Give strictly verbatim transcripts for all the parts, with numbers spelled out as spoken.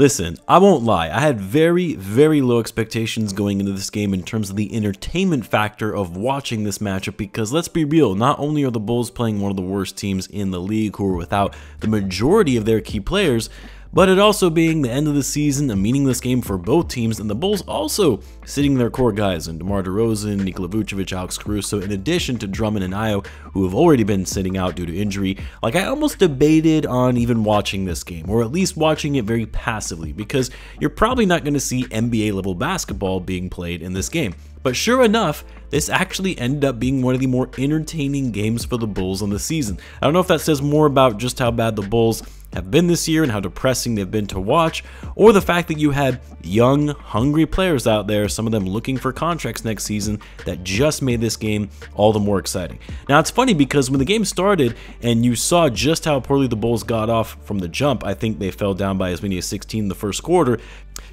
Listen, I won't lie, I had very, very low expectations going into this game in terms of the entertainment factor of watching this matchup, because let's be real, not only are the Bulls playing one of the worst teams in the league who are without the majority of their key players, but it also being the end of the season, a meaningless game for both teams, and the Bulls also sitting their core guys in DeMar DeRozan, Nikola Vucevic, Alex Caruso, in addition to Drummond and Ayo, who have already been sitting out due to injury. Like, I almost debated on even watching this game, or at least watching it very passively, because you're probably not going to see N B A-level basketball being played in this game. But sure enough, this actually ended up being one of the more entertaining games for the Bulls on the season. I don't know if that says more about just how bad the Bulls have been this year and how depressing they've been to watch, or the fact that you had young, hungry players out there, some of them looking for contracts next season, that just made this game all the more exciting. Now, it's funny because when the game started and you saw just how poorly the Bulls got off from the jump, I think they fell down by as many as sixteen in the first quarter,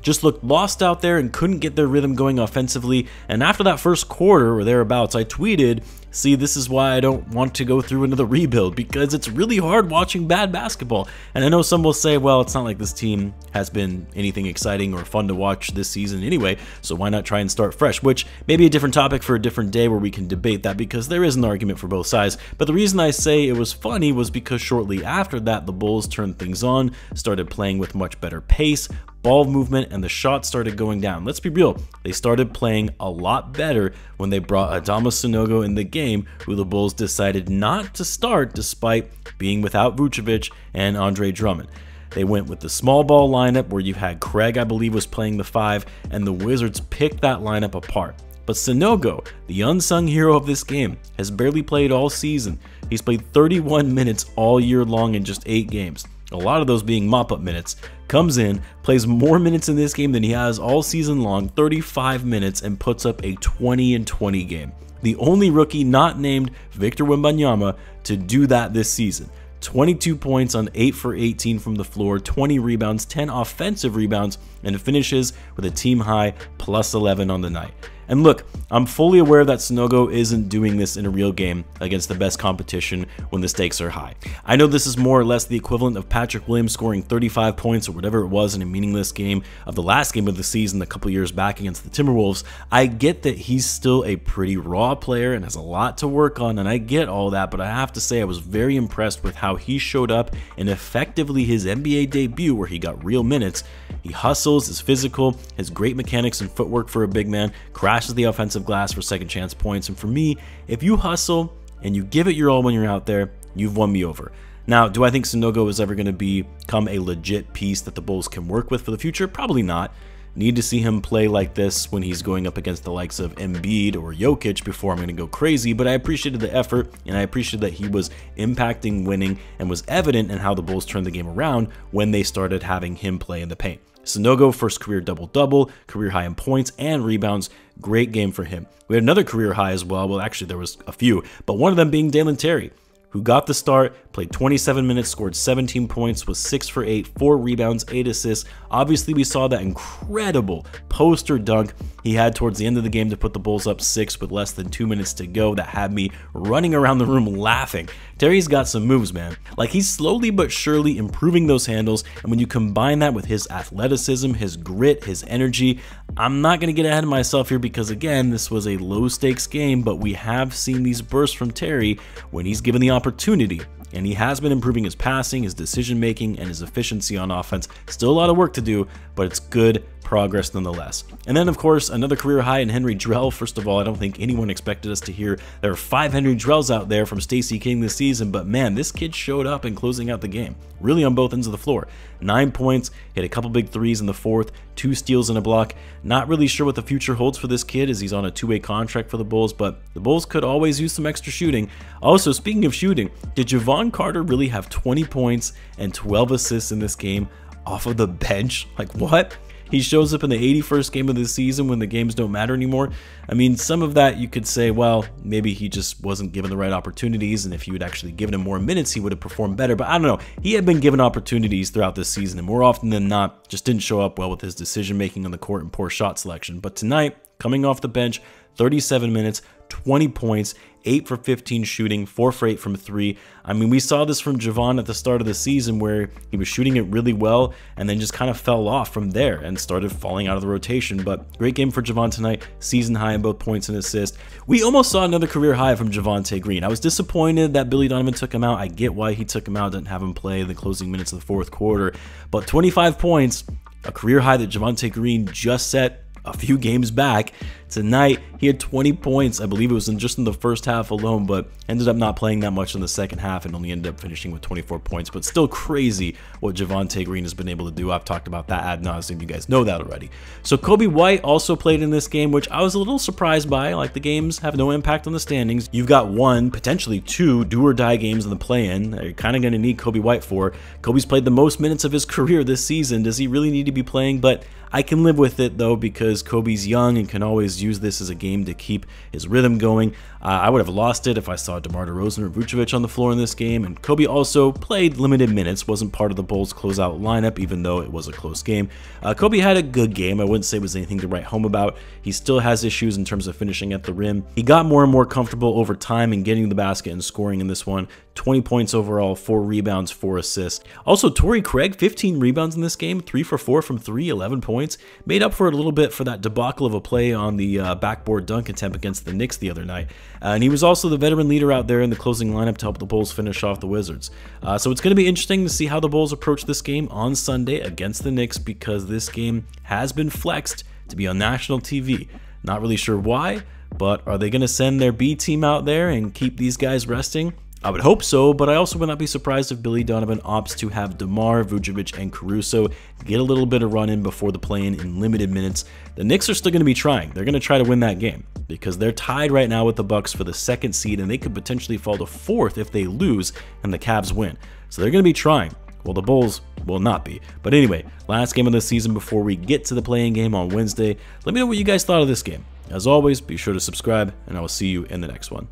just looked lost out there and couldn't get their rhythm going offensively. And after that first quarter or thereabouts, I tweeted, "See, this is why I don't want to go through another rebuild, because it's really hard watching bad basketball." And I know some will say, well, it's not like this team has been anything exciting or fun to watch this season anyway, so why not try and start fresh, which may be a different topic for a different day where we can debate that, because there is an argument for both sides. But the reason I say it was funny was because shortly after that, the Bulls turned things on, started playing with much better pace, ball movement, and the shots started going down. Let's be real, they started playing a lot better when they brought Adama Sanogo in the game, who the Bulls decided not to start despite being without Vucevic and Andre Drummond. They went with the small ball lineup where you had Craig, I believe, was playing the five, and the Wizards picked that lineup apart. But Sanogo, the unsung hero of this game, has barely played all season. He's played thirty-one minutes all year long in just eight games. A lot of those being mop-up minutes, comes in, plays more minutes in this game than he has all season long, thirty-five minutes, and puts up a twenty and twenty game. The only rookie not named Victor Wembanyama to do that this season. twenty-two points on eight for eighteen from the floor, twenty rebounds, ten offensive rebounds, and finishes with a team-high plus eleven on the night. And look, I'm fully aware that Sanogo isn't doing this in a real game against the best competition when the stakes are high. I know this is more or less the equivalent of Patrick Williams scoring thirty-five points or whatever it was in a meaningless game of the last game of the season a couple years back against the Timberwolves. I get that he's still a pretty raw player and has a lot to work on, and I get all that, but I have to say I was very impressed with how he showed up in effectively his N B A debut where he got real minutes. He hustles, is physical, has great mechanics and footwork for a big man, crashes the offensive glass for second chance points, and for me, if you hustle and you give it your all when you're out there, you've won me over. Now, do I think Sanogo is ever going to become a legit piece that the Bulls can work with for the future? Probably not. Need to see him play like this when he's going up against the likes of Embiid or Jokic before I'm going to go crazy, but I appreciated the effort, and I appreciated that he was impacting, winning, and was evident in how the Bulls turned the game around when they started having him play in the paint. Sanogo, first career double-double, career high in points and rebounds. Great game for him. We had another career high as well. Well, actually, there was a few, but one of them being Dalen Terry, who got the start, played twenty-seven minutes, scored seventeen points, was six for eight, four rebounds, eight assists. Obviously, we saw that incredible poster dunk he had towards the end of the game to put the Bulls up six with less than two minutes to go that had me running around the room laughing. Terry's got some moves, man. Like, he's slowly but surely improving those handles, and when you combine that with his athleticism, his grit, his energy, I'm not going to get ahead of myself here because, again, this was a low-stakes game, but we have seen these bursts from Terry when he's given the opportunity, and he has been improving his passing, his decision making, and his efficiency on offense. Still a lot of work to do, but it's good progress nonetheless. And then, of course, another career high in Henri Drell. First of all, I don't think anyone expected us to hear there are five Henri Drells out there from Stacey King this season, but man, this kid showed up in closing out the game, really on both ends of the floor. Nine points, hit a couple big threes in the fourth, two steals and a block. Not really sure what the future holds for this kid as he's on a two-way contract for the Bulls, but the Bulls could always use some extra shooting. Also, speaking of shooting, did Jevon Carter really have twenty points and twelve assists in this game off of the bench? Like, what? He shows up in the eighty-first game of the season when the games don't matter anymore. I mean, some of that you could say, well, maybe he just wasn't given the right opportunities, and if you had actually given him more minutes, he would have performed better. But I don't know. He had been given opportunities throughout this season, and more often than not, just didn't show up well with his decision-making on the court and poor shot selection. But tonight, coming off the bench, thirty-seven minutes, twenty points, eight for fifteen shooting, four for eight from three. I mean, we saw this from Javon at the start of the season where he was shooting it really well and then just kind of fell off from there and started falling out of the rotation. But great game for Javon tonight, season high in both points and assists. We almost saw another career high from Javonte Green. I was disappointed that Billy Donovan took him out. I get why he took him out, didn't have him play the closing minutes of the fourth quarter. But twenty-five points, a career high that Javonte Green just set a few games back. Tonight, he had twenty points. I believe it was in just in the first half alone, but ended up not playing that much in the second half and only ended up finishing with twenty-four points. But still crazy what Javonte Green has been able to do. I've talked about that ad nauseum. You guys know that already. So Coby White also played in this game, which I was a little surprised by. Like, the games have no impact on the standings. You've got one, potentially two do-or-die games in the play-in that you're kind of going to need Coby White for. Coby's played the most minutes of his career this season. Does he really need to be playing? But I can live with it, though, because Coby's young and can always use this as a game to keep his rhythm going. Uh, I would have lost it if I saw DeMar DeRozan or Vucevic on the floor in this game, and Coby also played limited minutes, wasn't part of the Bulls' closeout lineup, even though it was a close game. Uh, Coby had a good game. I wouldn't say it was anything to write home about. He still has issues in terms of finishing at the rim. He got more and more comfortable over time in getting the basket and scoring in this one. twenty points overall, four rebounds, four assists. Also, Torrey Craig, fifteen rebounds in this game, three for four from three, eleven points. Made up for it a little bit for that debacle of a play on the The, uh, backboard dunk attempt against the Knicks the other night. Uh, and he was also the veteran leader out there in the closing lineup to help the Bulls finish off the Wizards. Uh, so it's going to be interesting to see how the Bulls approach this game on Sunday against the Knicks, because this game has been flexed to be on national T V. Not really sure why, but are they going to send their B team out there and keep these guys resting? I would hope so, but I also would not be surprised if Billy Donovan opts to have DeMar, Vucevic, and Caruso get a little bit of run-in before the play-in in limited minutes. The Knicks are still going to be trying. They're going to try to win that game because they're tied right now with the Bucks for the second seed, and they could potentially fall to fourth if they lose and the Cavs win. So they're going to be trying. Well, the Bulls will not be. But anyway, last game of the season before we get to the play-in game on Wednesday. Let me know what you guys thought of this game. As always, be sure to subscribe, and I will see you in the next one.